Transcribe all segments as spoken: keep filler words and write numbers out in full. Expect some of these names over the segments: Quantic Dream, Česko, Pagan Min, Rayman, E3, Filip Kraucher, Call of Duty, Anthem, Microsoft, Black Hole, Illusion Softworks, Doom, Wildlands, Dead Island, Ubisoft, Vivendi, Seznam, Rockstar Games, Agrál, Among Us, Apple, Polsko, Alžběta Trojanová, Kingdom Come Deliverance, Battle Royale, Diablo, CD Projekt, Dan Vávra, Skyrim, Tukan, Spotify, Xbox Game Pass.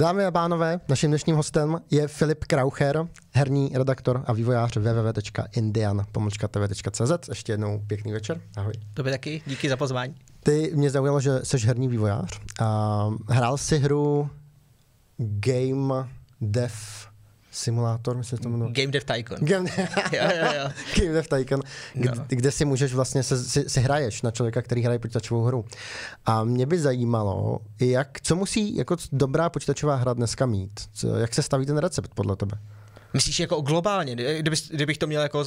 Dámy a pánové, naším dnešním hostem je Filip Kraucher, herní redaktor a vývojář w w w tečka indian pomlčka t v tečka c z. Ještě jednou pěkný večer, ahoj. Tobě taky, díky za pozvání. Ty mě zaujalo, že jsi herní vývojář. A hrál jsi hru Game Dev Simulator, myslím, že to jmenuje. Game Dev Tycoon. Game, jo, jo, jo. Game Dev Tycoon, kde, no. kde si můžeš vlastně, se, si, si hraješ na člověka, který hraje počítačovou hru. A mě by zajímalo, jak, co musí jako dobrá počítačová hra dneska mít? Co, jak se staví ten recept podle tebe? Myslíš jako globálně, kdyby, kdybych to měl jako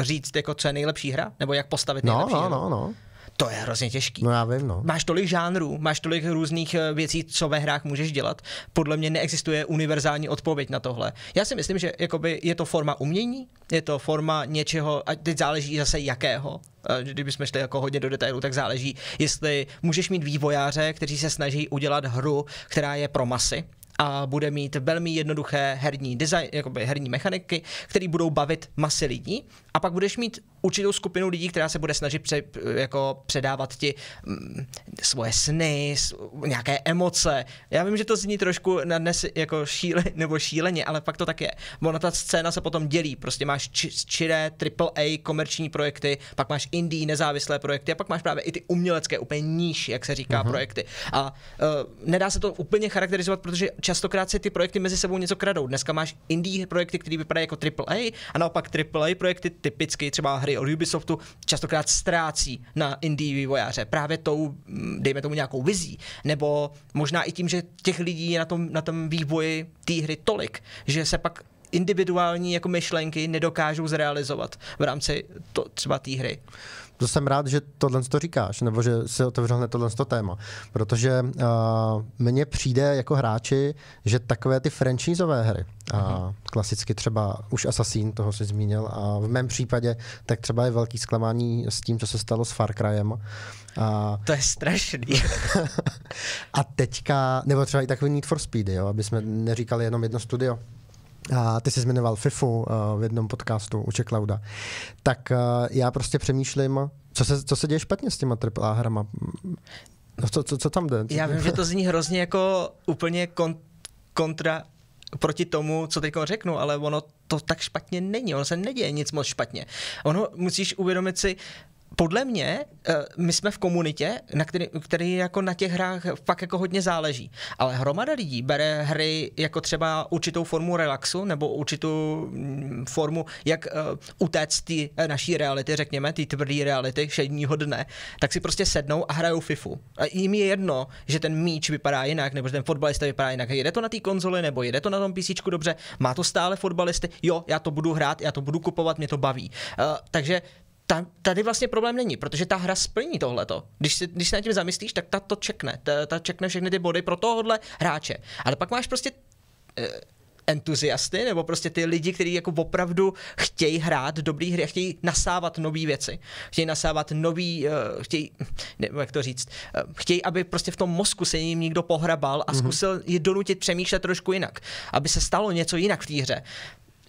říct, jako co je nejlepší hra? Nebo jak postavit nejlepší no, no, hru? No, no, no. To je hrozně těžký. No já vím, no. Máš tolik žánrů, máš tolik různých věcí, co ve hrách můžeš dělat. Podle mě neexistuje univerzální odpověď na tohle. Já si myslím, že jakoby je to forma umění, je to forma něčeho, a teď záleží zase jakého. Kdybychom šli jako hodně do detailu, tak záleží, jestli můžeš mít vývojáře, kteří se snaží udělat hru, která je pro masy a bude mít velmi jednoduché herní design, jakoby herní mechaniky, které budou bavit masy lidí. A pak budeš mít určitou skupinu lidí, která se bude snažit pře, jako předávat ti mm, svoje sny, nějaké emoce. Já vím, že to zní trošku na dnes jako šíle, nebo šíleně, ale fakt to tak je. Ona ta scéna se potom dělí. Prostě máš či, čiré triple A komerční projekty, pak máš indie nezávislé projekty a pak máš právě i ty umělecké, úplně níž, jak se říká, uh-huh. projekty. A uh, nedá se to úplně charakterizovat, protože častokrát se ty projekty mezi sebou něco kradou. Dneska máš indie projekty, které vypadají jako triple A, a naopak triple A projekty, typicky třeba hry od Ubisoftu, častokrát ztrácí na indie vývojáře právě tou, dejme tomu, nějakou vizí, nebo možná i tím, že těch lidí je na tom, na tom vývoji té hry tolik, že se pak individuální jako myšlenky nedokážou zrealizovat v rámci to, třeba té hry. To jsem rád, že tohle to říkáš, nebo že si otevřel hned tohle to téma, protože uh, mně přijde jako hráči, že takové ty franchiseové hry, uh-huh. a klasicky třeba už Assassin, toho jsi zmínil, a v mém případě tak třeba je velký zklamání s tím, co se stalo s Far Cryem. A to je strašný. A teďka, nebo třeba i takový Need for Speed, jo, aby jsme neříkali jenom jedno studio. A ty jsi zmiňoval FIFU v jednom podcastu u Čeklauda, tak já prostě přemýšlím, co se, co se děje špatně s těma triple A hrama. Co, co, co tam jde? Já vím, že to zní hrozně jako úplně kont- kontra proti tomu, co teď řeknu, ale ono to tak špatně není, ono se neděje nic moc špatně. Ono musíš uvědomit si, podle mě, my jsme v komunitě, na který, který jako na těch hrách fakt jako hodně záleží, ale hromada lidí bere hry jako třeba určitou formu relaxu nebo určitou formu, jak utéct ty naší reality, řekněme, ty tvrdý reality všedního dne, tak si prostě sednou a hrajou FIFU. A jim je jedno, že ten míč vypadá jinak, nebo že ten fotbalista vypadá jinak. Jede to na té konzoli, nebo jede to na tom PCčku dobře, má to stále fotbalisty, jo, já to budu hrát, já to budu kupovat, mě to baví. Takže Ta, tady vlastně problém není, protože ta hra splní tohleto. Když si, když si na tím zamyslíš, tak ta to čekne. Ta, ta čekne všechny ty body pro tohohle hráče. Ale pak máš prostě uh, entuziasty, nebo prostě ty lidi, kteří jako opravdu chtějí hrát dobrý hry a chtějí nasávat nové věci. Chtějí nasávat nový, uh, chtějí, nevím, jak to říct, uh, chtějí, aby prostě v tom mozku se jim někdo pohrabal a mm-hmm. zkusil je donutit přemýšlet trošku jinak. Aby se stalo něco jinak v té hře.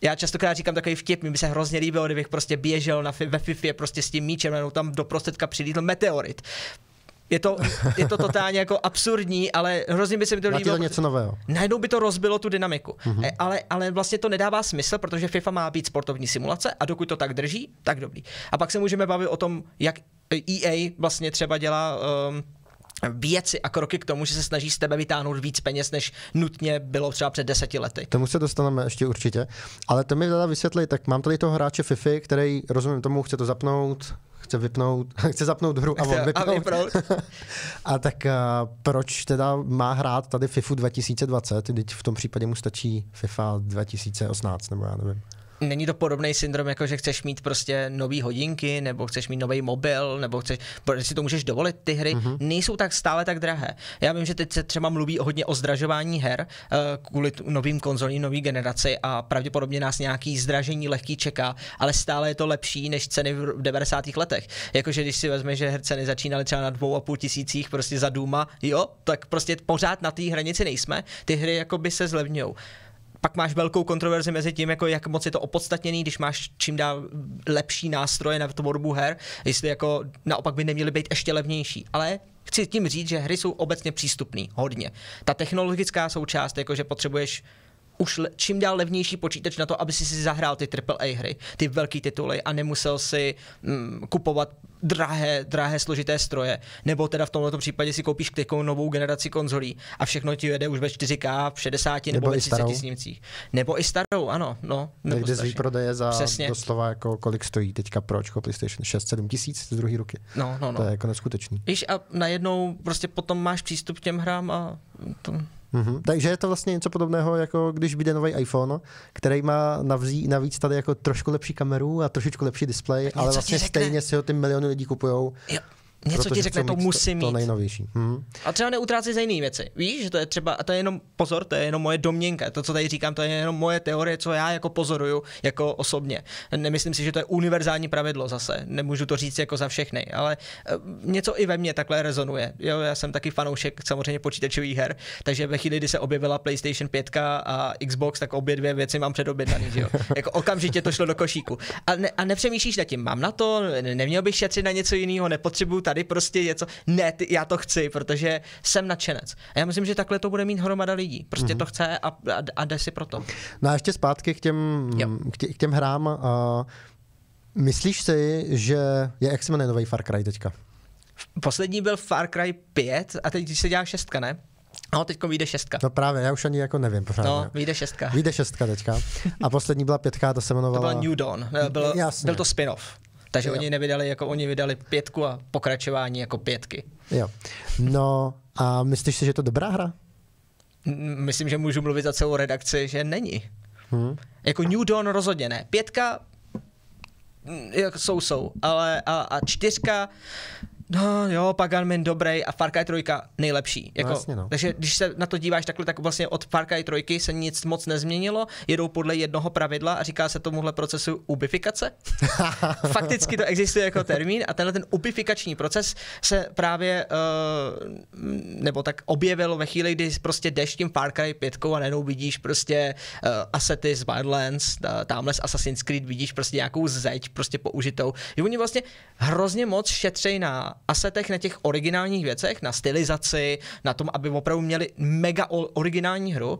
Já častokrát říkám takový vtip, mi by se hrozně líbilo, kdybych prostě běžel na fi- ve Fifě prostě s tím míčem, jenom tam do prostředka přilítl meteorit. Je to, je to totálně jako absurdní, ale hrozně by se mi to líbilo. Něco nového. Najednou by to rozbilo tu dynamiku. Mm-hmm. Ale, ale vlastně to nedává smysl, protože FIFA má být sportovní simulace a dokud to tak drží, tak dobrý. A pak se můžeme bavit o tom, jak E A vlastně třeba dělá Um, věci a kroky k tomu, že se snaží z tebe vytáhnout víc peněz, než nutně bylo třeba před deseti lety. Tomu se dostaneme ještě určitě, ale to mi teda vysvětlit, tak mám tady toho hráče Fify, který, rozumím tomu, chce to zapnout, chce vypnout, chce zapnout hru a on vypnout. A, a tak uh, proč teda má hrát tady Fifu dva tisíce dvacet, když v tom případě mu stačí FIFA dva tisíce osmnáct, nebo já nevím. Není to podobný syndrom, jako že chceš mít prostě nový hodinky, nebo chceš mít nový mobil, nebo chceš, si to můžeš dovolit, ty hry mm-hmm. nejsou tak stále tak drahé. Já vím, že teď se třeba mluví hodně o zdražování her kvůli novým konzolím, nový generaci a pravděpodobně nás nějaký zdražení lehký čeká, ale stále je to lepší než ceny v devadesátých letech. Jakože když si vezme, že ceny začínaly třeba na dvou a půl tisících prostě za Dooma, jo, tak prostě pořád na té hranici nejsme, ty hry jakoby se zlevňujou. Pak máš velkou kontroverzi mezi tím, jako jak moc je to opodstatněný, když máš čím dál lepší nástroje na tvorbu her, jestli jako naopak by neměly být ještě levnější. Ale Chci tím říct, že hry jsou obecně přístupné hodně. Ta technologická součást, jakože potřebuješ už le, čím dál levnější počítač na to, aby si si zahrál ty triple A hry, ty velký tituly a nemusel si mm, kupovat drahé, drahé složité stroje. Nebo teda v tomto případě si koupíš takovou novou generaci konzolí a všechno ti jede už ve čtyři ká, v šedesáti nebo, nebo ve třiceti snímcích. Nebo i starou, ano. No, někde z výprodeje za přesně. Doslova jako kolik stojí teďka pročko PlayStation šest sedm tisíc z druhé ruky. No, no, no. To je jako neskutečný. Víš, a najednou prostě potom máš přístup k těm hrám a to... Mm-hmm. Takže je to vlastně něco podobného, jako když vyjde nový iPhone, který má navzí, navíc tady jako trošku lepší kameru a trošičku lepší displej, ale vlastně stejně si ho ty miliony lidí kupujou. Jo. Něco ti řekne, to musí mít. To nejnovější. Hmm. A třeba neutrácí za jiné věci. Víš, že to je třeba, a to je jenom, pozor, to je jenom moje domněnka, to, co tady říkám, to je jenom moje teorie, co já jako pozoruju, jako osobně. Nemyslím si, že to je univerzální pravidlo zase, nemůžu to říct jako za všechny, ale něco i ve mně takhle rezonuje. Jo, já jsem taky fanoušek samozřejmě počítačových her, takže ve chvíli, kdy se objevila PlayStation pět a Xbox, tak obě dvě věci mám předobjednaný, že jo. Jako okamžitě to šlo do košíku. A, ne, a nepřemýšlíš nad tím, mám na to, neměl bych šetřit na něco jiného, nepotřebuju tady prostě něco, ne, ty, já to chci, protože jsem nadšenec. A já myslím, že takhle to bude mít hromada lidí. Prostě mm-hmm. to chce a, a, a jde si pro to. No a ještě zpátky k těm, k tě, k těm hrám. A myslíš si, že je, jak se jmenuje nový Far Cry teďka? Poslední byl Far Cry pět a teď se dělá šestka, ne? No, teďko vyjde šestka. No právě, já už ani jako nevím pořád. No, vyjde šestka. Vyjde šestka teďka. A poslední byla pětka, to se jmenovala... To byla New Dawn, byl, byl to spin-off. Takže jo. Oni nevydali, jako oni vydali pětku a pokračování jako pětky. Jo. No a myslíš si, že je to dobrá hra? Myslím, že můžu mluvit za celou redakci, že není. Hmm. Jako New Dawn rozhodně ne. Pětka jsou, jsou, ale a, a čtyřka, no jo, Pagan Min dobrý a Far Cry tři nejlepší. Jako, no jasně, no. Takže když se na to díváš takhle, tak vlastně od Far Cry tři se nic moc nezměnilo, jedou podle jednoho pravidla a říká se tomuhle procesu ubifikace. Fakticky to existuje jako termín a tenhle ten ubifikační proces se právě uh, nebo tak objevil ve chvíli, kdy prostě jdeš tím Far Cry pět a najednou vidíš prostě uh, asety z Wildlands, tamhle z Assassin's Creed vidíš prostě nějakou zeď prostě použitou. Že oni vlastně hrozně moc šetřejí na asetech, na těch originálních věcech, na stylizaci, na tom, aby opravdu měli mega originální hru.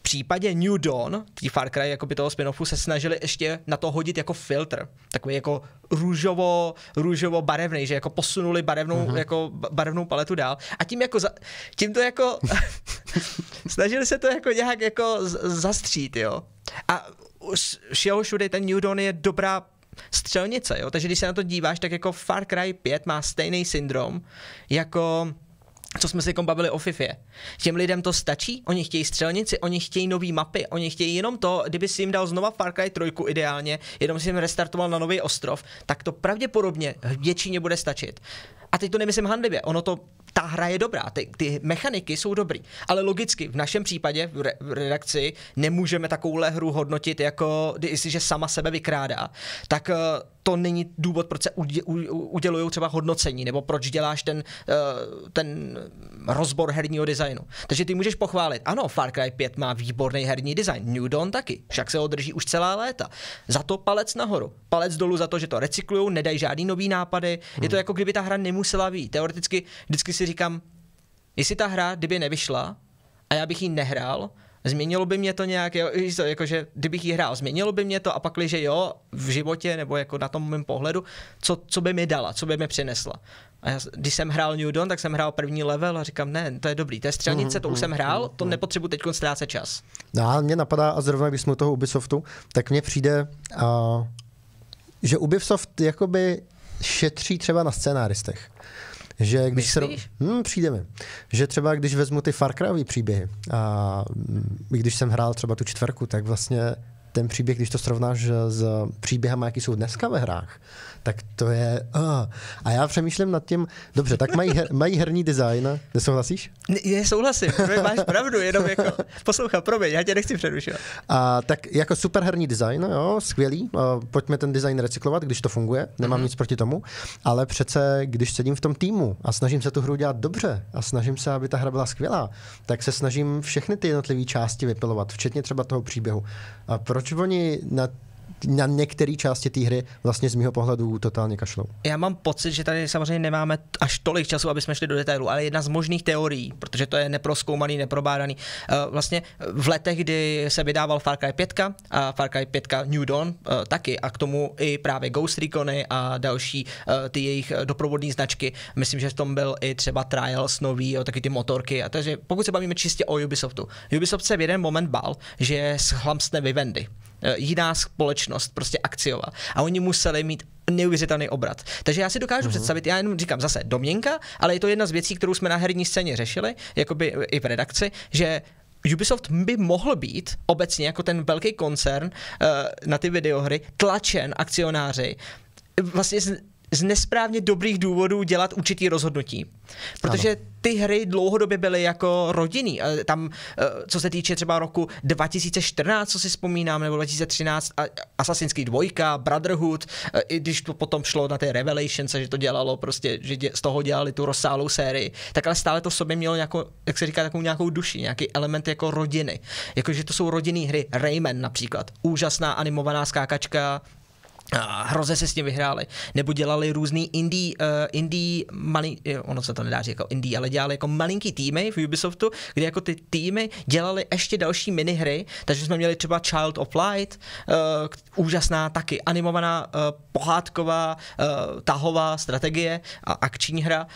V případě New Dawn, tý Far Cry, jakoby toho spin-offu, se snažili ještě na to hodit jako filtr. Takový jako růžovo, růžovo barevný, že jako posunuli barevnou, mm-hmm. jako barevnou paletu dál. A tím jako, za, tím to jako, snažili se to jako nějak jako zastřít, jo. A všeho všude ten New Dawn je dobrá střelnice, jo? Takže když se na to díváš, tak jako Far Cry pět má stejný syndrom jako co jsme si bavili o Fifě. Těm lidem to stačí, oni chtějí střelnici, oni chtějí nový mapy, oni chtějí jenom to, kdyby si jim dal znova Far Cry tři ideálně, jenom si jim restartoval na nový ostrov, tak to pravděpodobně většině bude stačit. A teď to nemyslím handlivě, ono to, ta hra je dobrá, ty, ty mechaniky jsou dobrý, ale logicky v našem případě, v, re, v redakci, nemůžeme takovouhle hru hodnotit jako, jestliže sama sebe vykrádá, tak to není důvod, proč se udělují třeba hodnocení, nebo proč děláš ten, ten rozbor herního designu. Takže ty můžeš pochválit, ano, Far Cry pět má výborný herní design, New Dawn taky, však se ho drží už celá léta. Za to palec nahoru, palec dolů za to, že to recyklujou, nedají žádný nový nápady, hmm. je to jako kdyby ta hra nemusela být. Teoreticky vždycky si říkám, jestli ta hra, kdyby nevyšla a já bych ji nehrál, změnilo by mě to nějak, jo, jakože kdybych ji hrál, změnilo by mě to a pakliže jo, v životě nebo jako na tom mém pohledu, co, co by mi dala, co by mi přinesla. A já, když jsem hrál New Dawn, tak jsem hrál první level a říkám, ne, to je dobrý, to je střelnice, to už jsem hrál, to nepotřebuji teď ztrácet čas. No a mě napadá, a zrovna když jsme u toho Ubisoftu, tak mně přijde, uh, že Ubisoft jakoby šetří třeba na scénáristech. Že když se hmm, přijde mi, že třeba když vezmu ty Far Cryový příběhy a když jsem hrál třeba tu čtvrku, tak vlastně ten příběh, když to srovnáš s příběhama, jaký jsou dneska ve hrách, tak to je... Uh. A já přemýšlím nad tím, dobře, tak mají, her, mají herní design, nesouhlasíš? Ne, souhlasím, máš pravdu, jenom jako... Poslouchám, promiň, já tě nechci přerušovat. A, tak jako super herní design, jo, skvělý, a pojďme ten design recyklovat, když to funguje, nemám mm-hmm. nic proti tomu, ale přece, když sedím v tom týmu a snažím se tu hru dělat dobře a snažím se, aby ta hra byla skvělá, tak se snažím všechny ty jednotlivé části vypilovat, včetně třeba toho příběhu. A proč oni na na některé části té hry vlastně z mého pohledu totálně kašlou. Já mám pocit, že tady samozřejmě nemáme až tolik času, aby jsme šli do detailu, ale jedna z možných teorií, protože to je neprozkoumaný, neprobádaný. Vlastně v letech, kdy se vydával Far Cry pět a Far Cry pět New Dawn taky a k tomu i právě Ghost Recony a další ty jejich doprovodné značky, myslím, že v tom byl i třeba Trials nový, taky ty motorky, a takže pokud se bavíme čistě o Ubisoftu, Ubisoft se v jeden moment bál, že schlamstne Vivendi. Jiná společnost, prostě akciová. A oni museli mít neuvěřitelný obrat. Takže já si dokážu uhum. představit, já jenom říkám zase domněnka, ale je to jedna z věcí, kterou jsme na herní scéně řešili, jakoby i v redakci, že Ubisoft by mohl být obecně jako ten velký koncern uh, na ty videohry tlačen akcionáři vlastně z, z nesprávně dobrých důvodů dělat určitý rozhodnutí. Protože ano. ty hry dlouhodobě byly jako rodinný. Tam, co se týče třeba roku dva tisíce čtrnáct, co si vzpomínám, nebo dva tisíce třináct, Assassin's Creed dva, Brotherhood, i když to potom šlo na ty Revelations, že to dělalo prostě, že z toho dělali tu rozsáhlou sérii, tak ale stále to v sobě mělo nějakou, jak se říká, takovou nějakou duši, nějaký element jako rodiny. Jakože to jsou rodinné hry. Rayman například. Úžasná animovaná skákačka, a hroze se s tím vyhráli, nebo dělali různý indie, uh, indie malý, ono se to nedá říkat indie, ale dělali jako malinký týmy v Ubisoftu, kde jako ty týmy dělali ještě další minihry, takže jsme měli třeba Child of Light, uh, úžasná taky animovaná uh, pohádková, uh, tahová strategie a akční hra,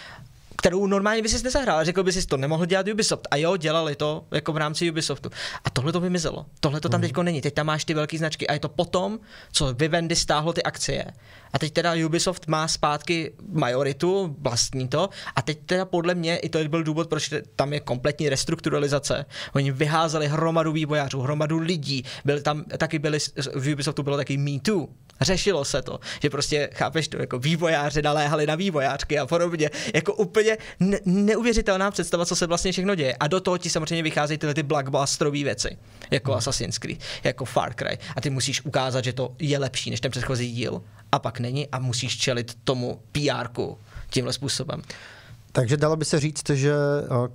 kterou normálně by si nezahrál, řekl by si, to nemohl dělat Ubisoft. A jo, dělali to jako v rámci Ubisoftu. A tohle to vymizelo. Tohle to tam teďko není. Teď tam máš ty velké značky a je to potom, co Vivendi stáhlo ty akcie. A teď teda Ubisoft má zpátky majoritu, vlastní to. A teď teda podle mě, i to byl důvod, proč tam je kompletní restrukturalizace. Oni vyházeli hromadu vývojářů, hromadu lidí. Byli tam, taky byli, v Ubisoftu bylo taky Me Too. Řešilo se to, že prostě, chápeš to, jako vývojáři naléhali na vývojářky a podobně, jako úplně ne neuvěřitelná představa, co se vlastně všechno děje. A do toho ti samozřejmě vycházejí tyhle ty blockbusterové věci, jako mm. Assassin's Creed, jako Far Cry, a ty musíš ukázat, že to je lepší než ten předchozí díl, a pak není a musíš čelit tomu pé érku tímhle způsobem. Takže dalo by se říct, že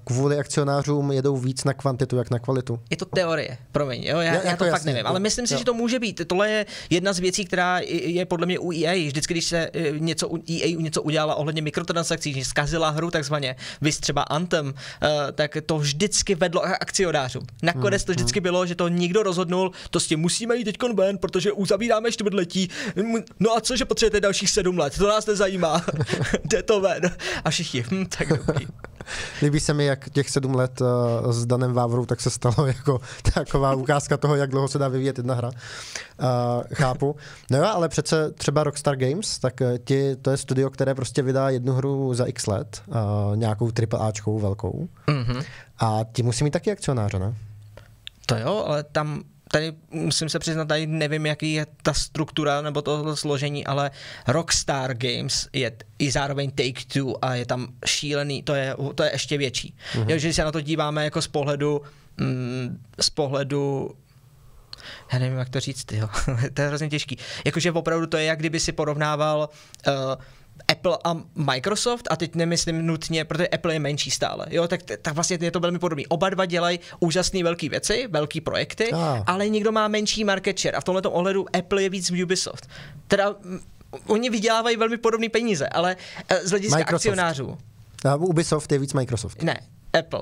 kvůli akcionářům jedou víc na kvantitu, jak na kvalitu. Je to teorie, promiň, jo? Já, já, já to fakt nevím, to, ale myslím si, jo. že to může být. Tohle je jedna z věcí, která je podle mě u é á. Vždycky, když se něco u é á něco udělala ohledně mikrotransakcí, že zkazila hru takzvaně, vys třeba Anthem, tak to vždycky vedlo k akcionářům. Nakonec to vždycky bylo, že to někdo rozhodnul, to s tím musíme jít teďkon ven, protože uzavíráme čtvrtletí. No a co, že potřebujete dalších sedm let, to nás nezajímá, jde to ven. A všichni. Tak dobrý. Líbí se mi, jak těch sedm let uh, s Danem Vávrou, tak se stalo jako taková ukázka toho, jak dlouho se dá vyvíjet jedna hra. Uh, chápu. No jo, ale přece třeba Rockstar Games, tak ti, to je studio, které prostě vydá jednu hru za x let, uh, nějakou triple Ačkou velkou. Mm-hmm. A ti musí mít taky akcionáře, ne? To jo, ale tam... Tady musím se přiznat, tady nevím, jaký je ta struktura nebo tohle složení, ale Rockstar Games je i zároveň Take Two a je tam šílený, to je, to je ještě větší. Mm-hmm. Jo, když se na to díváme jako z pohledu, mm, z pohledu, já nevím, jak to říct, tyjo, to je hrozně těžký. Jakože opravdu to je, jak kdyby si porovnával... Uh, Apple a Microsoft, a teď nemyslím nutně, protože Apple je menší stále, jo, tak, tak vlastně je to velmi podobný. Oba dva dělají úžasné velké věci, velké projekty, ah. ale někdo má menší market share a v tomto ohledu Apple je víc v Ubisoft. Teda oni vydělávají velmi podobné peníze, ale z hlediska Microsoft. akcionářů. A Ubisoft je víc Microsoft. Ne, Apple,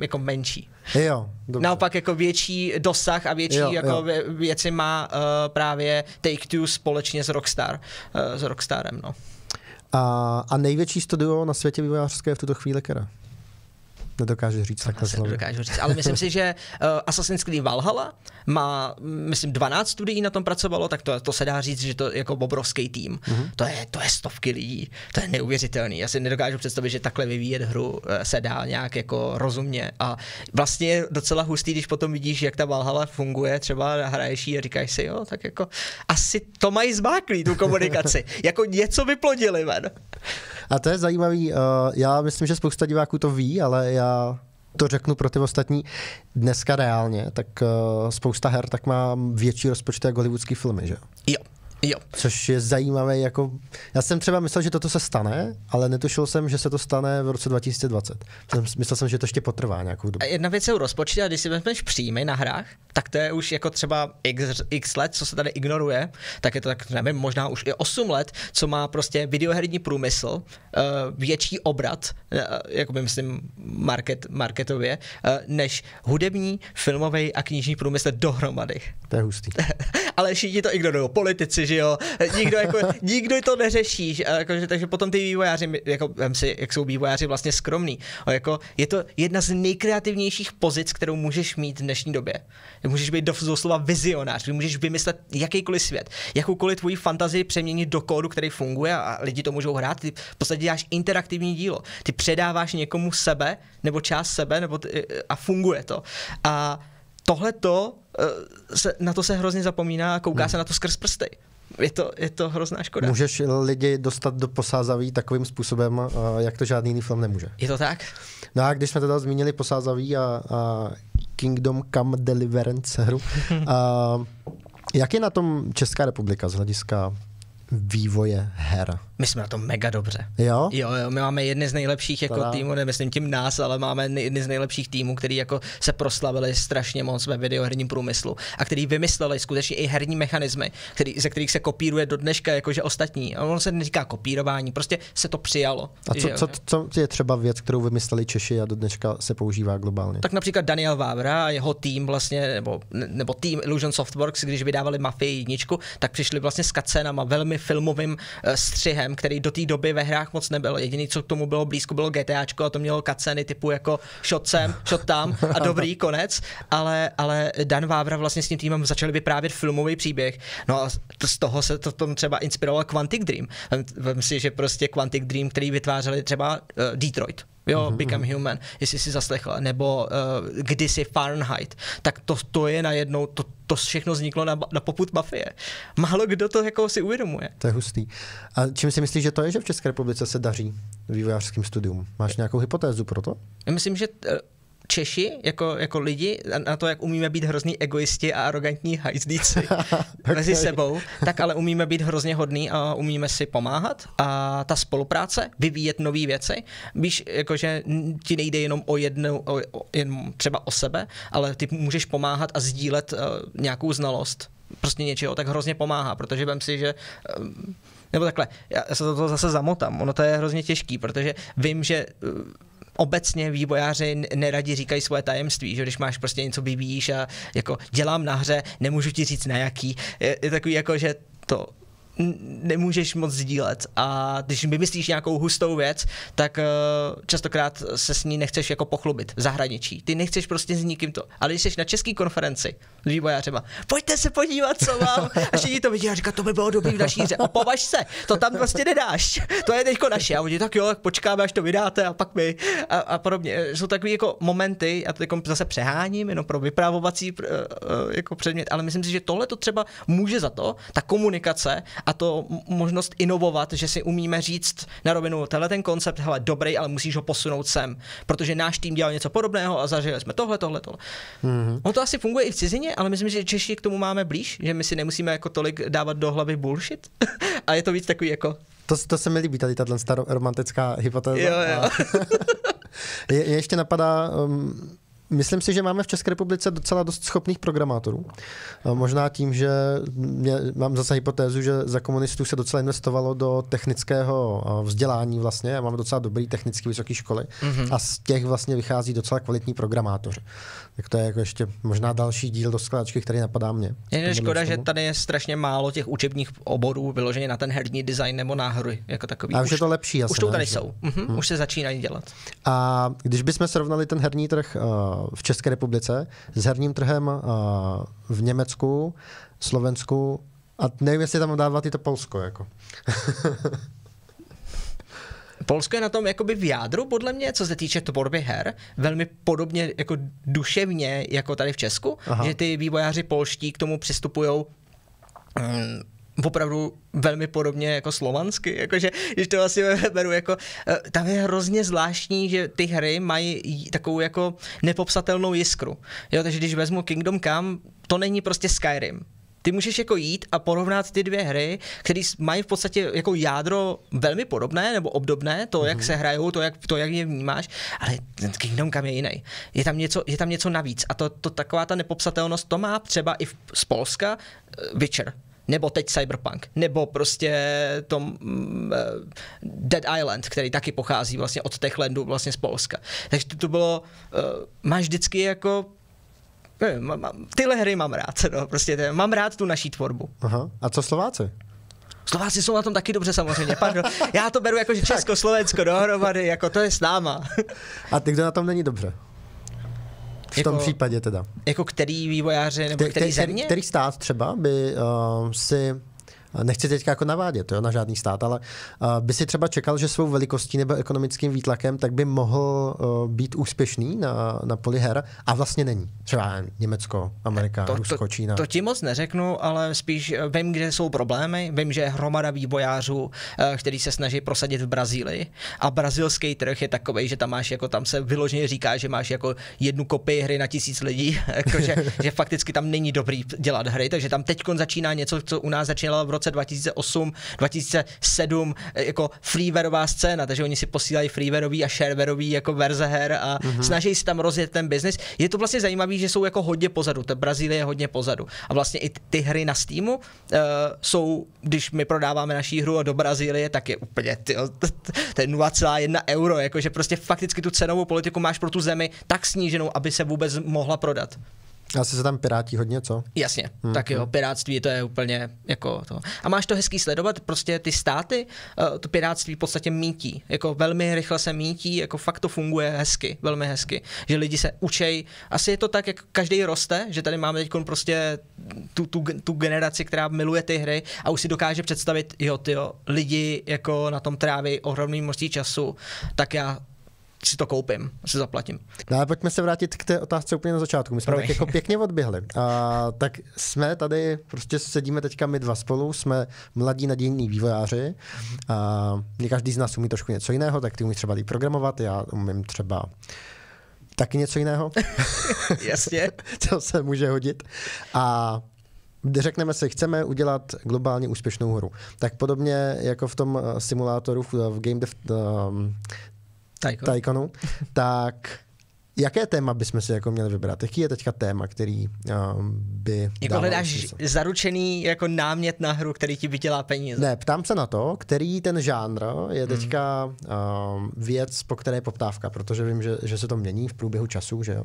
jako menší. Jo, naopak jako větší dosah a větší jo, jako jo. věci má uh, právě Take-Two společně s Rockstar, uh, s Rockstarem, no. A, a největší studio na světě vývojářské je v tuto chvíli která? Nedokážu říct takhle slovy. Nedokážu říct, ale myslím si, že uh, Assassin's Creed Valhalla má, myslím, dvanáct studií na tom pracovalo, tak to, to se dá říct, že to je jako obrovský tým. Mm-hmm. To je, to je stovky lidí, to je neuvěřitelný. Já si nedokážu představit, že takhle vyvíjet hru se dá nějak jako rozumně. A vlastně je docela hustý, když potom vidíš, jak ta Valhalla funguje, třeba hraješ ji a říkáš si, jo, tak jako asi to mají zmáklý, tu komunikaci. Jako něco vyplodili ven. A to je zajímavý, já myslím, že spousta diváků to ví, ale já to řeknu pro ty ostatní. Dneska reálně, tak spousta her tak má větší rozpočty jak hollywoodský filmy, že? Jo. Jo. Což je zajímavé, jako já jsem třeba myslel, že toto se stane, ale netušil jsem, že se to stane v roce dva tisíce dvacet. Myslel jsem, že to ještě potrvá nějakou dobu. A jedna věc jsou rozpočty, a když si vezmeš příjmy na hrách, tak to je už jako třeba x, x let, co se tady ignoruje, tak je to tak, nevím, možná už i osm let, co má prostě videoherní průmysl, větší obrat, jako by myslím market, marketově, než hudební, filmový a knižní průmysl dohromady. To je hustý. Ale všichni to ignorují, politici, že jo, nikdo, jako, nikdo to neřeší, jako, že, takže potom ty vývojáři, jako, vem si, jak jsou vývojáři vlastně skromní, jako, je to jedna z nejkreativnějších pozic, kterou můžeš mít v dnešní době. Můžeš být doslova vizionář, můžeš vymyslet jakýkoliv svět, jakoukoliv tvoji fantazii přeměnit do kódu, který funguje a lidi to můžou hrát, ty v podstatě děláš interaktivní dílo, ty předáváš někomu sebe, nebo část sebe, nebo t- a funguje to. A tohle to, na to se hrozně zapomíná a kouká hmm. se na to skrz prsty. Je to, je to hrozná škoda. Můžeš lidi dostat do posázaví takovým způsobem, jak to žádný jiný film nemůže. Je to tak? No a když jsme teda zmínili posázaví a, a Kingdom Come Deliverance hru, a jak je na tom Česká republika z hlediska vývoje her? My jsme na tom mega dobře. Jo? Jo, jo, my máme jedny z nejlepších jako Tadá. týmů, nemyslím tím nás, ale máme jedny z nejlepších týmů, který jako se proslavili strašně moc ve videoherním průmyslu a který vymysleli skutečně i herní mechanismy, který, ze kterých se kopíruje do dneška jakože ostatní. A ono se neříká kopírování, prostě se to přijalo. A co, co, co je třeba věc, kterou vymysleli Češi a do dneška se používá globálně? Tak například Dan Vávra a jeho tým vlastně, nebo, nebo tým Illusion Softworks, když vydávali Mafii jedničku, tak přišli vlastně s cutscenama, velmi filmovým střihem, který do té doby ve hrách moc nebyl. Jediný, co k tomu bylo blízko, bylo GTAčko a to mělo cutscény typu jako shot sem, shot tam a dobrý konec, ale, ale Dan Vávra vlastně s tím týmem začal vyprávět filmový příběh. No a z toho se to tom třeba inspiroval Quantic Dream. Vem si, že prostě Quantic Dream, který vytvářeli třeba uh, Detroit. Jo, Become Human, jestli si zaslechl, nebo uh, kdysi Fahrenheit, tak to, to je najednou, to, to všechno vzniklo na, na popud mafie. Málo kdo to jako si uvědomuje. To je hustý. A čím si myslíš, že to je, že v České republice se daří vývojářským studium? Máš nějakou hypotézu pro to? Já myslím, že T- Češi jako, jako lidi, na to, jak umíme být hrozný egoisti a arrogantní hajzdíci okay. mezi sebou, tak ale umíme být hrozně hodný a umíme si pomáhat a ta spolupráce, vyvíjet nové věci, víš, jakože ti nejde jenom o jednu, o, o, jenom třeba o sebe, ale ty můžeš pomáhat a sdílet uh, nějakou znalost, prostě něčeho, tak hrozně pomáhá, protože vem si, že uh, nebo takhle, já se do toho zase zamotám, ono to je hrozně těžký, protože vím, že uh, obecně vývojáři neradi říkají svoje tajemství, že když máš prostě něco vyvíjíš a jako dělám na hře, nemůžu ti říct na jaký, je, je takový jako, že to nemůžeš moc sdílet a když vymyslíš nějakou hustou věc, tak uh, častokrát se s ní nechceš jako pochlubit v zahraničí. Ty nechceš prostě s nikým to. Ale když jsi na české konferenci s vývojářema, pojďte se podívat, co mám. A všichni to vidí a říká, to by bylo dobrý v naší hře. A považ se, to tam prostě nedáš. To je teďko naše. A oni tak jo, tak počkáme, až to vydáte a pak my a, a podobně. Jsou takový jako momenty, a to jako zase přeháním jenom pro vyprávovací uh, uh, jako předmět, ale myslím si, že tohle to třeba může za to, ta komunikace a to možnost inovovat, že si umíme říct na rovinu, tenhle ten koncept, hele, dobrý, ale musíš ho posunout sem, protože náš tým dělal něco podobného a zažili jsme tohle, tohle, tohle. Mm-hmm. Ono to asi funguje i v cizině, ale myslím, že Češi k tomu máme blíž, že my si nemusíme jako tolik dávat do hlavy bullshit a je to víc takový jako... To, to se mi líbí, tady tato starou romantická hypotéza. Jo, jo. je, ještě napadá... Um... Myslím si, že máme v České republice docela dost schopných programátorů. Možná tím, že mě, mám zase hypotézu, že za komunistů se docela investovalo do technického vzdělání vlastně a máme docela dobrý technický vysoké školy mm-hmm. a z těch vlastně vychází docela kvalitní programátoři. Tak to je jako ještě možná další díl do skládačky, který napadá mě. Je škoda, že tady je strašně málo těch učebních oborů vyloženě na ten herní design nebo na hry jako takový. A už je to lepší. Už to tady jsou. Mm-hmm. Mm. Už se začínají dělat. A když bychom srovnali ten herní trh v České republice s herním trhem v Německu, Slovensku a nevím, jestli tam dávat i to Polsko. Jako. Polsko je na tom jakoby v jádru, podle mě, co se týče tvorby her, velmi podobně jako duševně jako tady v Česku, Aha. že ty vývojáři polští k tomu přistupujou um, opravdu velmi podobně jako slovansky, jakože když to asi beru, jako tam je hrozně zvláštní, že ty hry mají takovou jako nepopsatelnou jiskru. Jo, takže když vezmu Kingdom Come, to není prostě Skyrim. ty můžeš jako jít a porovnat ty dvě hry, které mají v podstatě jako jádro velmi podobné nebo obdobné, to, jak mm-hmm. se hrajou, to, jak, to, jak je vnímáš, ale Kingdom Come je jiný. Je tam něco, je tam něco navíc a to, to taková ta nepopsatelnost, to má třeba i v, z Polska Witcher. Nebo teď Cyberpunk, nebo prostě tom uh, Dead Island, který taky pochází vlastně od Techlandů vlastně z Polska. Takže to, to bylo, uh, máš vždycky jako, nevím, má, má, tyhle hry mám rád, no, prostě tě, mám rád tu naší tvorbu. Aha. A co Slováci? Slováci jsou na tom taky dobře samozřejmě, pardon. Já to beru jako, že Česko, Slovensko dohromady, jako to je s náma. A ty, kdo na tom není dobře? V jako, tom případě teda. Jako který vývojáři nebo který, který země? Který stát třeba by uh, si, nechci teďka jako navádět jo, na žádný stát, ale uh, by si třeba čekal, že svou velikostí nebo ekonomickým výtlakem tak by mohl uh, být úspěšný na, na poli her a vlastně není. Třeba Německo, Amerika, to, Rusko, to, Čína. To ti moc neřeknu, ale spíš vím, kde jsou problémy. Vím, že je hromada vývojářů, uh, který se snaží prosadit v Brazílii a brazilský trh je takovej, že tam máš jako, tam se vyloženě říká, že máš jako jednu kopii hry na tisíc lidí, jako, že, že fakticky tam není dobrý dělat hry, takže tam teďkon začíná něco, co u nás začínalo v roce dva tisíce osm, dva tisíce sedm jako freewareová scéna, takže oni si posílají freewareový a sharewareový jako verze her a mm-hmm. snaží se tam rozjet ten biznis. Je to vlastně zajímavý, že jsou jako hodně pozadu, ta Brazílie je hodně pozadu a vlastně i ty hry na Steamu uh, jsou, když my prodáváme naší hru a do Brazílie, tak je úplně tyjo, to je nula celá jedna euro, jakože prostě fakticky tu cenovou politiku máš pro tu zemi tak sníženou, aby se vůbec mohla prodat. Asi se tam pirátí hodně, co? Jasně, hmm. tak jo, pirátství to je úplně jako to. A máš to hezký sledovat, prostě ty státy, to pirátství v podstatě mítí, jako velmi rychle se mítí, jako fakt to funguje hezky, velmi hezky, že lidi se učejí. Asi je to tak, jak každý roste, že tady máme teď prostě tu, tu, tu generaci, která miluje ty hry a už si dokáže představit, jo, tyjo, lidi jako na tom tráví ohromný množství času, tak já si to koupím, si zaplatím. No ale pojďme se vrátit k té otázce úplně na začátku. My jsme tak jako pěkně odběhli. A, tak jsme tady, prostě sedíme teďka my dva spolu, jsme mladí nadějní vývojáři. A, každý z nás umí trošku něco jiného, tak ty umíš třeba líp programovat, já umím třeba taky něco jiného. Jasně. To se může hodit. A řekneme si, chceme udělat globálně úspěšnou hru. Tak podobně jako v tom simulátoru v Game Dev Tycoonu, tak jaké téma bychom si jako měli vybrat? Jaký je teďka téma, který uh, by jako hledáš zaručený jako námět na hru, který ti vydělá peníze? Ne, ptám se na to, který ten žánr je teďka uh, věc, po které je poptávka, protože vím, že, že se to mění v průběhu času, že jo?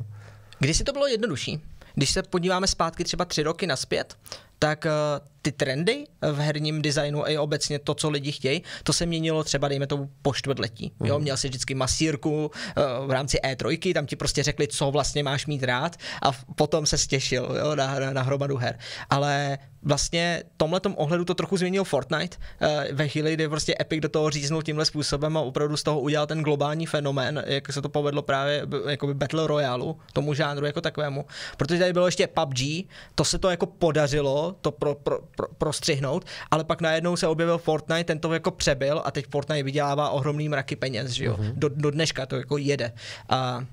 Když si to bylo jednodušší, když se podíváme zpátky třeba tři roky nazpět, tak uh, ty trendy v herním designu a obecně to, co lidi chtějí, to se měnilo třeba, dejme tomu, po čtvrtletí. Jo, měl jsi vždycky masírku uh, v rámci E tři, tam ti prostě řekli, co vlastně máš mít rád a potom se stěšil jo, na, na, na hromadu her. Ale vlastně v tomhletom ohledu to trochu změnil Fortnite uh, ve chvíli, kdy prostě Epic do toho říznul tímhle způsobem a opravdu z toho udělal ten globální fenomén, jak se to povedlo právě jakoby Battle Royale, tomu žánru jako takovému. Protože tady bylo ještě P U B G, to se to jako podařilo, to pro, pro Pro, prostřihnout, ale pak najednou se objevil Fortnite, ten to jako přebyl a teď Fortnite vydělává ohromný mraky peněz, že jo? Mm-hmm. Do, do dneška to jako jede. A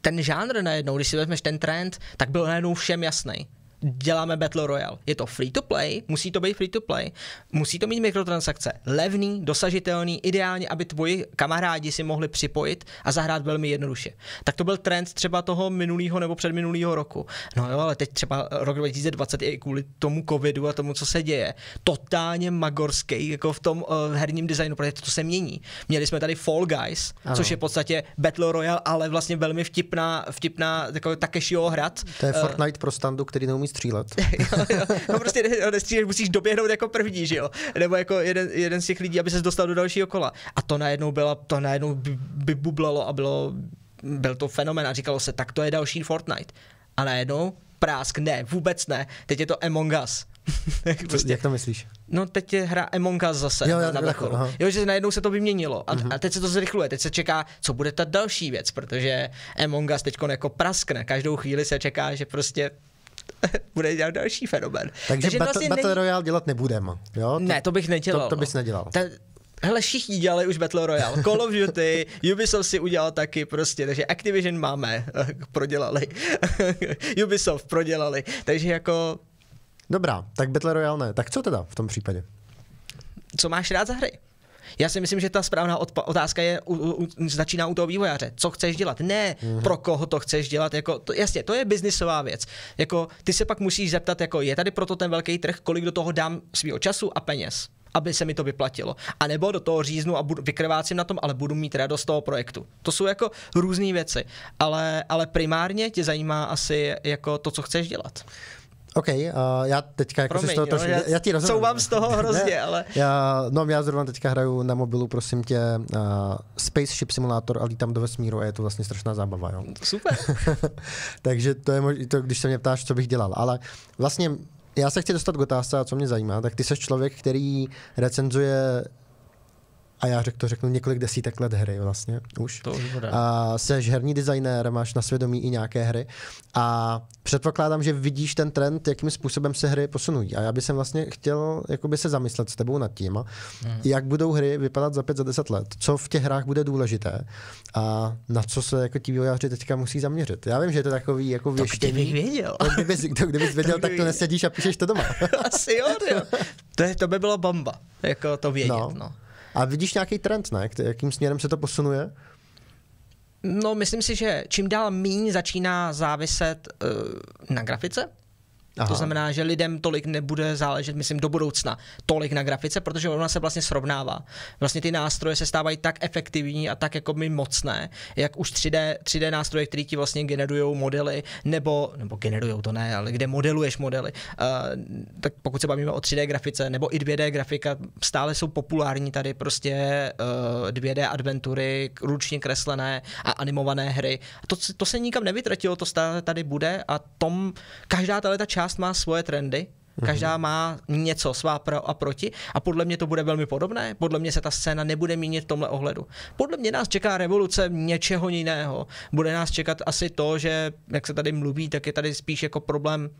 ten žánr najednou, když si vezmeš ten trend, tak byl najednou všem jasný. Děláme Battle Royale. Je to free to play, musí to být free to play, musí to mít mikrotransakce, levný, dosažitelný, ideálně, aby tvoji kamarádi si mohli připojit a zahrát velmi jednoduše. Tak to byl trend třeba toho minulého nebo předminulého roku. No jo, ale teď třeba rok dva tisíce dvacet i kvůli tomu covidu a tomu, co se děje, totálně magorský jako v tom uh, herním designu, protože to se mění. Měli jsme tady Fall Guys, ano. Což je v podstatě Battle Royale, ale vlastně velmi vtipná, vtipná taková Takeshiho hrad. To je Fortnite uh, pro standu, který neumí střílet. jo, jo. No prostě ne, nestříleš, musíš doběhnout jako první, že jo? Nebo jako jeden, jeden z těch lidí, aby ses dostal do dalšího kola. A to najednou byla, to najednou by, by bublalo a bylo, byl to fenomén a říkalo se, tak to je další Fortnite. A najednou prásk, ne, vůbec ne, teď je to Among Us. prostě. Jak to myslíš? No teď je hra Among Us zase jo, na, na vrcholu. Jo, že najednou se to vyměnilo a, uh-huh. a teď se to zrychluje, teď se čeká, co bude ta další věc, protože Among Us teďko jako praskne, každou chvíli se čeká, že prostě bude dělat další fenomén. Takže, Takže Battle, vlastně Battle Royale dělat nebudeme. To, ne, to bych nedělal. To, to bys nedělal. No. Ta, hele, všichni dělali už Battle Royale. Call of Duty, Ubisoft si udělal taky prostě, takže Activision máme, prodělali. Ubisoft prodělali, takže jako Dobrá, tak Battle Royale ne. Tak co teda v tom případě? Co máš rád za hry? Já si myslím, že ta správná otázka je, u, u, začíná u toho vývojáře. Co chceš dělat? Ne, mm-hmm. pro koho to chceš dělat? Jako, to, jasně, to je biznisová věc. Jako, ty se pak musíš zeptat, jako, je tady proto ten velký trh, kolik do toho dám svýho času a peněz, aby se mi to vyplatilo. A nebo do toho říznu a budu, vykrvácím na tom, ale budu mít radost z toho projektu. To jsou jako různé věci. Ale, ale primárně tě zajímá asi jako to, co chceš dělat. OK, uh, já teďka jako Promiň, si z toho no, trošku... Já, já ti rozumím. Couvám z toho hrozně, ne, ale... Já, no já zrovna teďka hraju na mobilu, prosím tě, uh, Spaceship Simulator a lítám do vesmíru a je to vlastně strašná zábava, jo. Super. Takže to je mož... to, když se mě ptáš, co bych dělal, ale vlastně já se chci dostat k otázce, co mě zajímá, tak ty jsi člověk, který recenzuje, a já řek to řeknu, několik desítek let hry vlastně už. To už bude. A seš herní designér, máš na svědomí i nějaké hry a předpokládám, že vidíš ten trend, jakým způsobem se hry posunují. A já bych vlastně chtěl jakoby se zamyslet s tebou nad tím, hmm. jak budou hry vypadat za pět, za deset let, co v těch hrách bude důležité a na co se jako ti vývojáři teďka musí zaměřit. Já vím, že je to takový jako věštění. To kdybych věděl. To kdybys, to, kdybys věděl, to tak to nesedíš a píšeš to doma. Asi jo, jo. To, to by bylo bomba, jako to vědět, no. no. A vidíš nějaký trend, ne? Jakým směrem se to posunuje? No, myslím si, že čím dál míň začíná záviset uh, na grafice. Aha. To znamená, že lidem tolik nebude záležet, myslím, do budoucna tolik na grafice, protože ona se vlastně srovnává. Vlastně ty nástroje se stávají tak efektivní a tak jako by mocné, jak už tři dé, tři dé nástroje, které ti vlastně generujou modely, nebo, nebo generujou to ne, ale kde modeluješ modely. Uh, tak pokud se bavíme o tři dé grafice, nebo i dvě dé grafika, stále jsou populární tady prostě uh, dvě dé adventury, ručně kreslené a animované hry. A to, to se nikam nevytratilo, to stále tady bude a tom každá tato část má svoje trendy, každá má něco svá pro a proti a podle mě to bude velmi podobné, podle mě se ta scéna nebude mínit v tomhle ohledu. Podle mě nás čeká revoluce něčeho jiného, bude nás čekat asi to, že jak se tady mluví, tak je tady spíš jako problém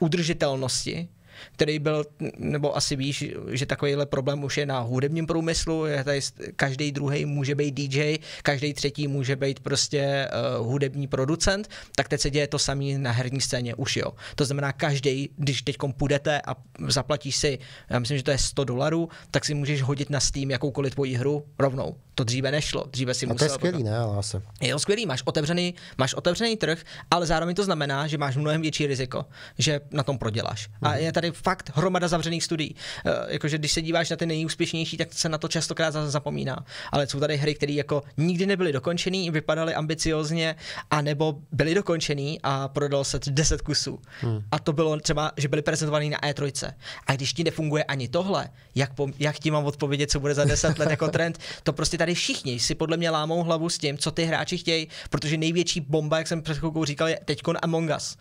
udržitelnosti, který byl, nebo asi víš, že takovýhle problém už je na hudebním průmyslu, je tady každý druhý může být dý džej, každý třetí může být prostě uh, hudební producent, tak teď se děje to samé na herní scéně, už jo. To znamená, každý, když teďkom půjdete a zaplatíš si, já myslím, že to je sto dolarů, tak si můžeš hodit na Steam jakoukoliv tvoji hru rovnou. To dříve nešlo, dříve si musel... A to je skvělý, ne? Ale asi. Je to skvělý, máš otevřený, máš otevřený trh, ale zároveň to znamená, že máš mnohem větší riziko, že na tom proděláš. Mm. A je tady fakt hromada zavřených studií. E, jakože když se díváš na ty nejúspěšnější, tak se na to častokrát zapomíná. Ale jsou tady hry, které jako nikdy nebyly dokončený, vypadaly ambiciózně, anebo byly dokončený a prodalo se deset kusů. Hmm. A to bylo třeba, že byly prezentovaný na E tři. A když ti nefunguje ani tohle, jak, po, jak ti mám odpovědět, co bude za deset let jako trend, to prostě tady všichni si podle mě lámou hlavu s tím, co ty hráči chtějí, protože největší bomba, jak jsem před chvilkou říkal, je teďkon Among Us.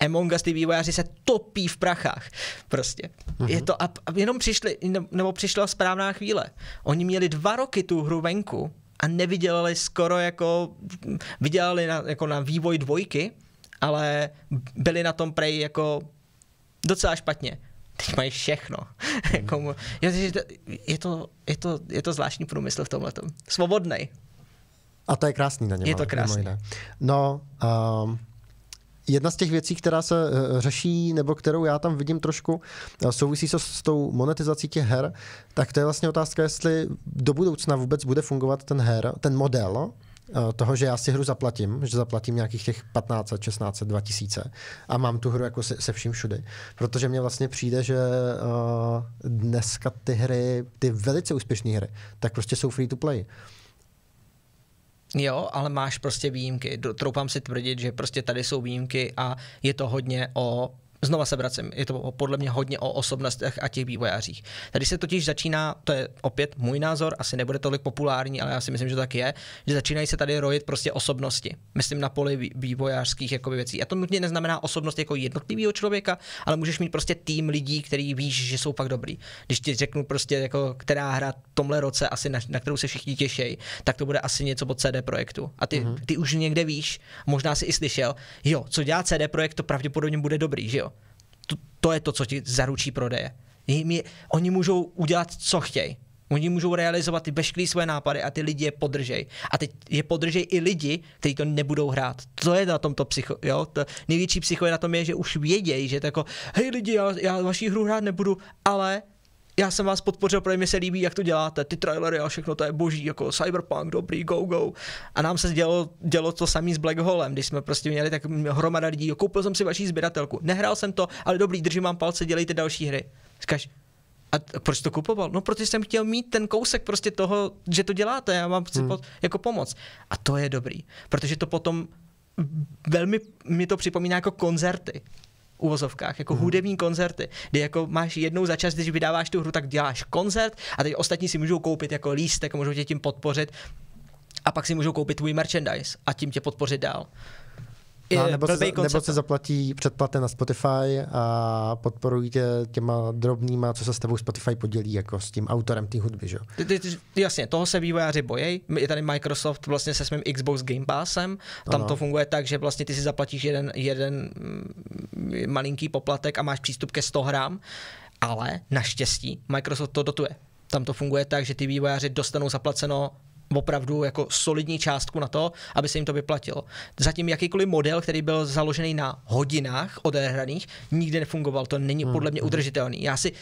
Among Us, ty vývojáři se topí v prachách. Prostě. Mm-hmm. Je to, a jenom přišli, nebo přišla správná chvíle. Oni měli dva roky tu hru venku a nevydělali skoro jako, vydělali na, jako na vývoj dvojky, ale byli na tom prej jako docela špatně. Teď mají všechno. Mm-hmm. je, to, je, to, je to zvláštní průmysl v tomhletom. Svobodnej. A to je krásný na něm. Je to krásný. No, um... jedna z těch věcí, která se řeší, nebo kterou já tam vidím trošku, souvisí se s tou monetizací těch her, tak to je vlastně otázka, jestli do budoucna vůbec bude fungovat ten her, ten model toho, že já si hru zaplatím, že zaplatím nějakých těch patnáct set, šestnáct set, dva tisíce a mám tu hru jako se, se vším všudy. Protože mně vlastně přijde, že uh, dneska ty hry, ty velice úspěšné hry, tak prostě jsou free to play. Jo, ale máš prostě výjimky. Troufám si tvrdit, že prostě tady jsou výjimky a je to hodně o, znova se vracím, je to podle mě hodně o osobnostech a těch vývojářích. Tady se totiž začíná, to je opět můj názor, asi nebude tolik populární, ale já si myslím, že tak je, že začínají se tady rojit prostě osobnosti. Myslím na poli vývojářských jakoby věcí. A to nutně neznamená osobnost jako jednotlivého člověka, ale můžeš mít prostě tým lidí, který víš, že jsou pak dobrý. Když ti řeknu prostě jako která hra tomhle roce asi na, na kterou se všichni těší, tak to bude asi něco od C D Projektu. A ty, mm-hmm. ty už někde víš, možná si i slyšel, jo, co dělá C D Projekt, to pravděpodobně bude dobrý, že jo? To, to je to, co ti zaručí prodeje. Jim je, oni můžou udělat, co chtějí. Oni můžou realizovat ty veškeré své nápady a ty lidi je podržej. A teď je podržej i lidi, kteří to nebudou hrát. To je na tomto psycho, jo? To největší psycho je na tom je, že už vědějí, že to jako, hej lidi, já, já vaši hru hrát nebudu, ale já jsem vás podpořil, protože mi se líbí, jak to děláte, ty trailery a všechno, to je boží, jako Cyberpunk, dobrý, go, go. A nám se dělo, dělo to samý s Black Holem, když jsme prostě měli tak hromada lidí, koupil jsem si vaši sběratelku, nehrál jsem to, ale dobrý, držím vám palce, dělejte další hry. Říkáš, a proč to kupoval? No, protože jsem chtěl mít ten kousek prostě toho, že to děláte, já vám chci hmm. po, jako pomoc. A to je dobrý, protože to potom velmi mi to připomíná jako koncerty. Uvozovkách, jako hmm. hudební koncerty, kdy jako máš jednou za čas, když vydáváš tu hru, tak děláš koncert a teď ostatní si můžou koupit jako lístek, můžou tě tím podpořit a pak si můžou koupit tvůj merchandise a tím tě podpořit dál. No, nebo, se, nebo se zaplatí předplaté na Spotify a podporují tě těma drobnýma, co se s tebou Spotify podělí jako s tím autorem té hudby, že? Jasně, toho se vývojáři bojí. Je tady Microsoft vlastně se svým Xbox Game Passem. Tam ano. To funguje tak, že vlastně ty si zaplatíš jeden, jeden malinký poplatek a máš přístup ke sto hrám, ale naštěstí Microsoft to dotuje. Tam to funguje tak, že ty vývojáři dostanou zaplaceno opravdu jako solidní částku na to, aby se jim to vyplatilo. Zatím jakýkoliv model, který byl založený na hodinách odehraných, nikdy nefungoval, to není podle mě udržitelný. Já si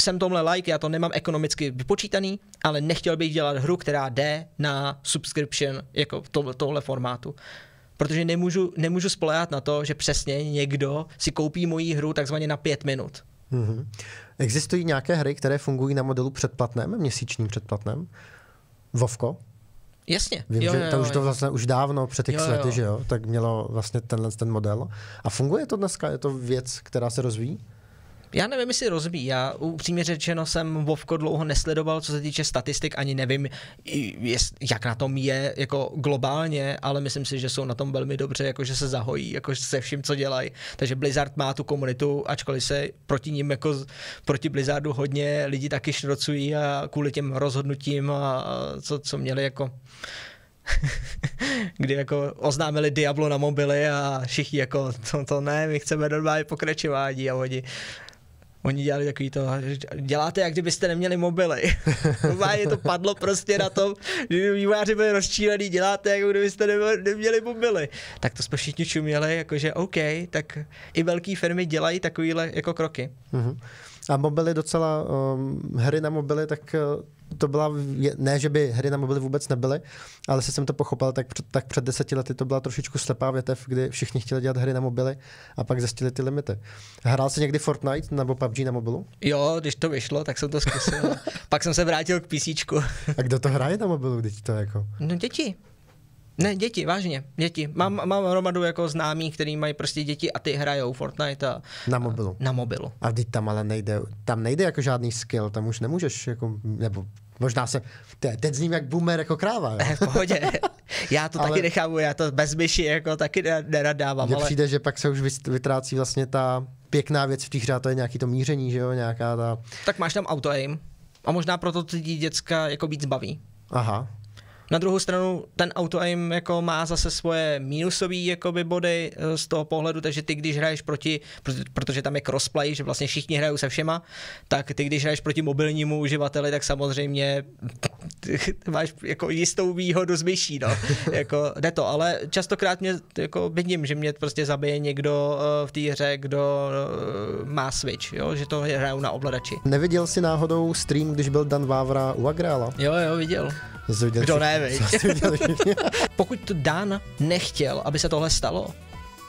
jsem tomhle like, já to nemám ekonomicky vypočítaný, ale nechtěl bych dělat hru, která jde na subscription jako to, tohle formátu. Protože nemůžu, nemůžu spoléhat na to, že přesně někdo si koupí moji hru takzvaně na pět minut. Mm-hmm. Existují nějaké hry, které fungují na modelu předplatném, měsíčním předplatném? Vovko? Jasně. Vím, jo, že jo, to jo, už to vlastně jo. Už dávno před těch lety, jo, jo. Že jo, tak mělo vlastně tenhle ten model. A funguje to dneska? Je to věc, která se rozvíjí? Já nevím, jestli rozvíjí. Já upřímně řečeno jsem Vovko dlouho nesledoval, co se týče statistik, ani nevím, jak na tom je jako globálně, ale myslím si, že jsou na tom velmi dobře, jakože se zahojí, jakože se vším, co dělají. Takže Blizzard má tu komunitu, ačkoliv se proti ním, jako proti Blizzardu hodně lidi taky šrocují a kvůli těm rozhodnutím, a co, co měli jako... kdy jako oznámili Diablo na mobily a všichni jako to, to ne, my chceme normálně pokračování a oni... Oni dělali takový to, děláte, jak kdybyste neměli mobily. Normálně to padlo prostě na tom, že vývojáři byli rozčílený, děláte, jak kdybyste neměli mobily. Tak to jsme všichni čuměli, jakože OK, tak i velké firmy dělají takovýhle jako kroky. Uh-huh. A mobily docela, um, hry na mobily, tak to byla, ne, že by hry na mobily vůbec nebyly, ale se jsem to pochopil, tak, tak před deseti lety to byla trošičku slepá větev, kdy všichni chtěli dělat hry na mobily a pak zjistili ty limity. Hrál jsi někdy Fortnite nebo P U B G na mobilu? Jo, když to vyšlo, tak jsem to zkusil. Pak jsem se vrátil k písíčku. A kdo to hraje na mobilu, když to jako? No děti. Ne, děti, vážně, děti. Mám, mám hromadu jako známých, který mají prostě děti a ty hrajou Fortnite a... Na mobilu. A, na mobilu. A teď tam ale nejde, tam nejde jako žádný skill, tam už nemůžeš jako, nebo možná se, te, teď zním jak boomer jako kráva. V pohodě. Já to ale... taky nechám, já to bez myši jako taky nerad dávám. Mně ale... přijde, že pak se už vytrácí vlastně ta pěkná věc v té hře, to je nějaký to míření, že jo, nějaká ta... Tak máš tam auto-aim a možná proto ty děcka jako víc baví. Aha. Na druhou stranu ten auto-aim jako má zase svoje mínusové body z toho pohledu, takže ty, když hraješ proti, protože tam je crossplay, že vlastně všichni hrajou se všema, tak ty, když hraješ proti mobilnímu uživateli, tak samozřejmě máš jako jistou výhodu z myší, no. Jako jde to, ale častokrát mě, jako vidím, že mě prostě zabije někdo v té hře, kdo má Switch, jo? Že to hrajou na ovladači. Neviděl jsi náhodou stream, když byl Dan Vávra u Agrála? Jo, jo, viděl. Zvěděl kdo ne, pokud to Dan nechtěl, aby se tohle stalo,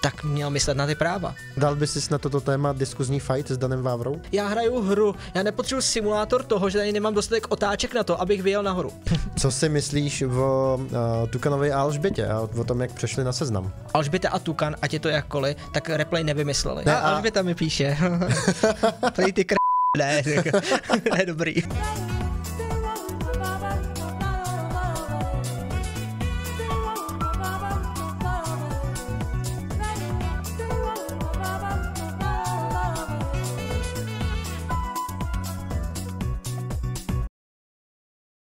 tak měl myslet na ty práva. Dal by si na toto téma diskuzní fight s Danem Vávrou? Já hraju hru, já nepotřebuji simulátor toho, že tady nemám dostatek otáček na to, abych vyjel nahoru. Co si myslíš o uh, Tukanovi a Alžbětě a o tom, jak přešli na Seznam? Alžběta a Tukan, ať je to jakkoliv, tak Replay nevymysleli. Ne, a Alžběta mi píše. Tady ty kr... ne, ne, dobrý.